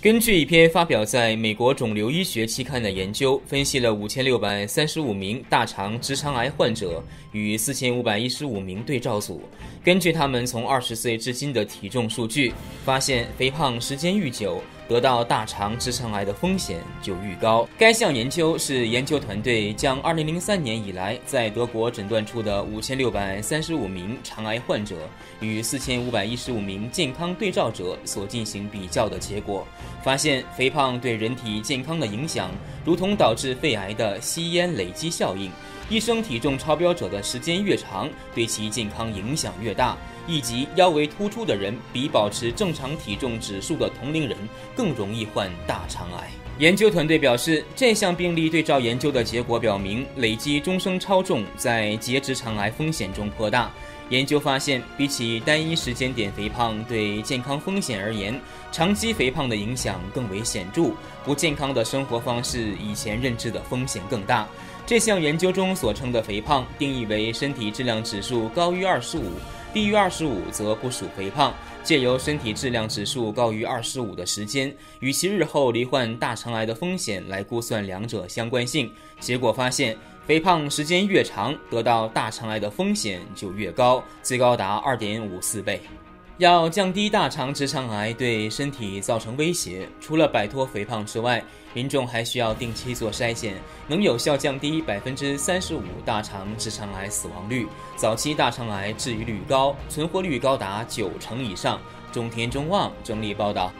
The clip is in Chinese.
根据一篇发表在美国肿瘤医学期刊的研究，分析了5635名大肠直肠癌患者与4515名对照组，根据他们从20岁至今的体重数据，发现肥胖时间愈久，得到大肠直肠癌的风险就愈高。该项研究是研究团队将2003年以来在德国诊断出的5635名肠癌患者与4515名健康对照者所进行比较的结果。发现肥胖对人体健康的影响，如同导致肺癌的吸烟累积效应，一生体重超标者的时间越长，对其健康影响越大，以及腰围突出的人比保持正常体重指数的同龄人更容易患大肠癌。研究团队表示，这项病例对照研究的结果表明，累积终生超重在结直肠癌风险中颇大。研究发现，比起单一时间点肥胖对健康风险而言，长期肥胖的影响更为显著，不健康的生活方式以前认知的风险更大。这项研究中所称的肥胖定义为身体质量指数高于25，低于25则不属肥胖，借由身体质量指数高于25的时间与其日后罹患大肠癌的风险来估算两者相关性。结果发现，肥胖时间越长，得到大肠癌的风险就越高，最高达 2.54 倍。要降低大肠直肠癌对身体造成威胁，除了摆脱肥胖之外，民众还需要定期做筛检，能有效降低 35% 大肠直肠癌死亡率，早期大肠癌治愈率高，存活率高达90%以上。中天中望整理报道。